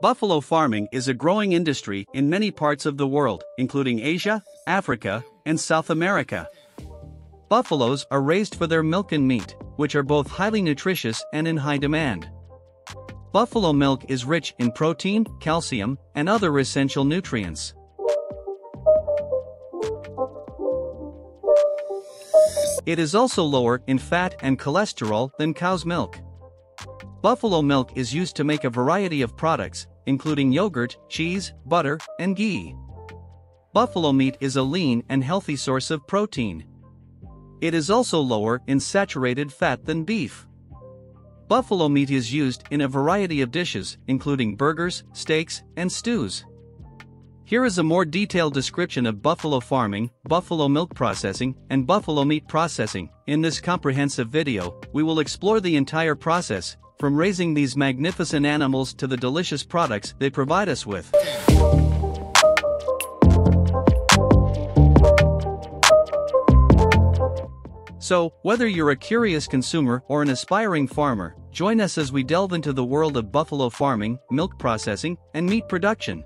Buffalo farming is a growing industry in many parts of the world, including Asia, Africa, and South America. Buffaloes are raised for their milk and meat, which are both highly nutritious and in high demand. Buffalo milk is rich in protein, calcium, and other essential nutrients. It is also lower in fat and cholesterol than cow's milk. Buffalo milk is used to make a variety of products, including yogurt, cheese, butter, and ghee. Buffalo meat is a lean and healthy source of protein. It is also lower in saturated fat than beef. Buffalo meat is used in a variety of dishes, including burgers, steaks, and stews. Here is a more detailed description of buffalo farming, buffalo milk processing, and buffalo meat processing. In this comprehensive video, we will explore the entire process, from raising these magnificent animals to the delicious products they provide us with. So, whether you're a curious consumer or an aspiring farmer, join us as we delve into the world of buffalo farming, milk processing, and meat production.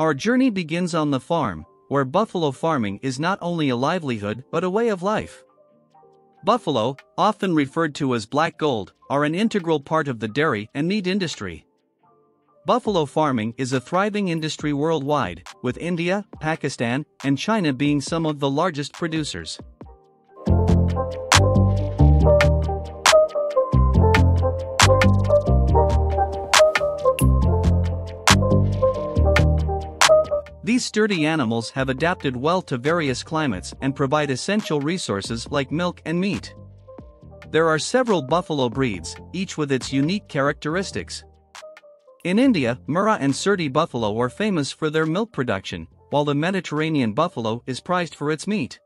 Our journey begins on the farm, where buffalo farming is not only a livelihood but a way of life. Buffalo, often referred to as black gold, are an integral part of the dairy and meat industry. Buffalo farming is a thriving industry worldwide, with India, Pakistan, and China being some of the largest producers. These sturdy animals have adapted well to various climates and provide essential resources like milk and meat. There are several buffalo breeds, each with its unique characteristics. In India, Murrah and Sirte buffalo are famous for their milk production, while the Mediterranean buffalo is prized for its meat.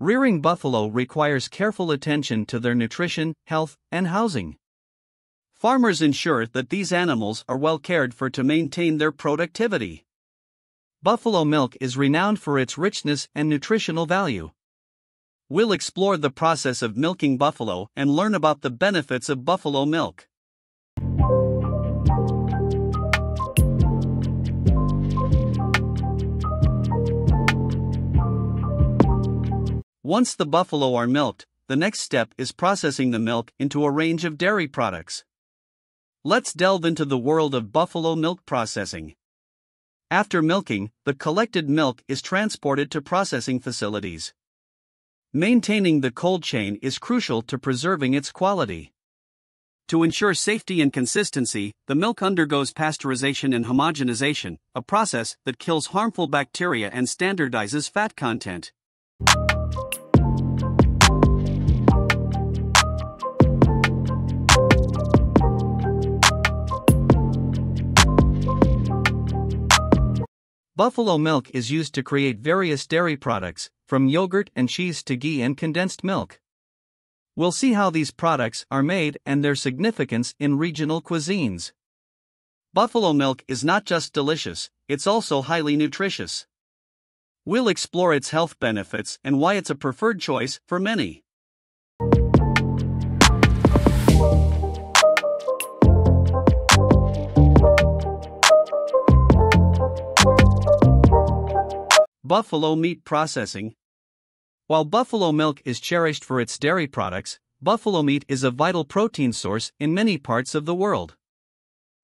Rearing buffalo requires careful attention to their nutrition, health, and housing. Farmers ensure that these animals are well cared for to maintain their productivity. Buffalo milk is renowned for its richness and nutritional value. We'll explore the process of milking buffalo and learn about the benefits of buffalo milk. Once the buffalo are milked, the next step is processing the milk into a range of dairy products. Let's delve into the world of buffalo milk processing. After milking, the collected milk is transported to processing facilities. Maintaining the cold chain is crucial to preserving its quality. To ensure safety and consistency, the milk undergoes pasteurization and homogenization, a process that kills harmful bacteria and standardizes fat content. Buffalo milk is used to create various dairy products, from yogurt and cheese to ghee and condensed milk. We'll see how these products are made and their significance in regional cuisines. Buffalo milk is not just delicious, it's also highly nutritious. We'll explore its health benefits and why it's a preferred choice for many. Buffalo meat processing. While buffalo milk is cherished for its dairy products, buffalo meat is a vital protein source in many parts of the world.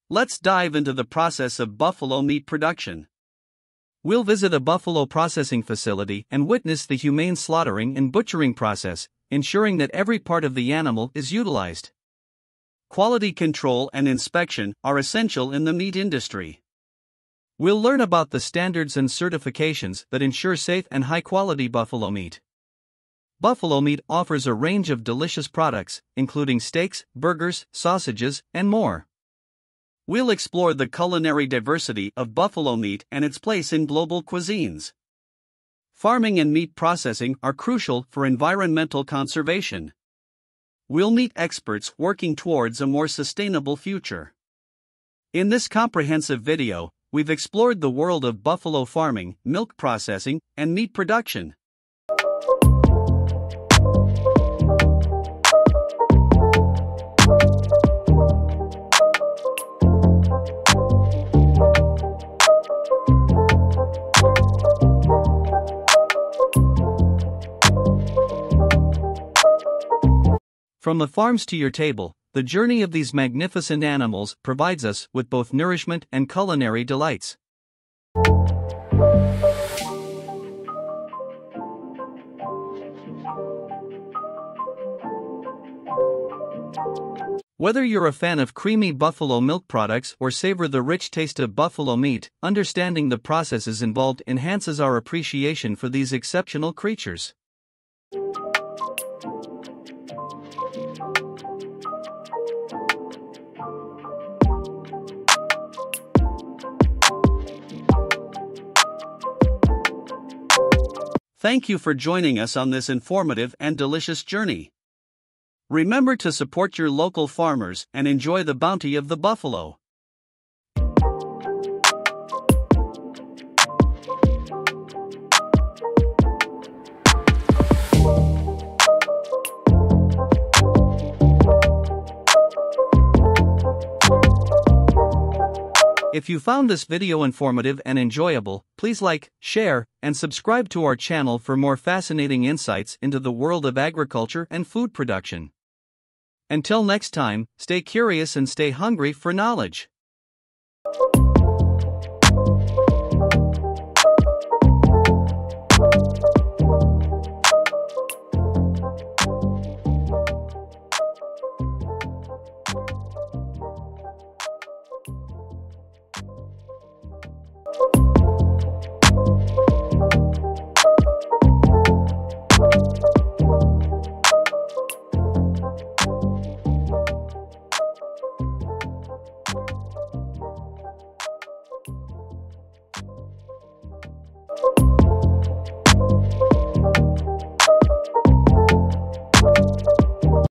Let's dive into the process of buffalo meat production. We'll visit a buffalo processing facility and witness the humane slaughtering and butchering process, ensuring that every part of the animal is utilized. Quality control and inspection are essential in the meat industry. We'll learn about the standards and certifications that ensure safe and high-quality buffalo meat. Buffalo meat offers a range of delicious products, including steaks, burgers, sausages, and more. We'll explore the culinary diversity of buffalo meat and its place in global cuisines. Farming and meat processing are crucial for environmental conservation. We'll meet experts working towards a more sustainable future. In this comprehensive video, we've explored the world of buffalo farming, milk processing, and meat production. From the farms to your table, the journey of these magnificent animals provides us with both nourishment and culinary delights. Whether you're a fan of creamy buffalo milk products or savor the rich taste of buffalo meat, understanding the processes involved enhances our appreciation for these exceptional creatures. Thank you for joining us on this informative and delicious journey. Remember to support your local farmers and enjoy the bounty of the buffalo. If you found this video informative and enjoyable, please like, share, and subscribe to our channel for more fascinating insights into the world of agriculture and food production. Until next time, stay curious and stay hungry for knowledge.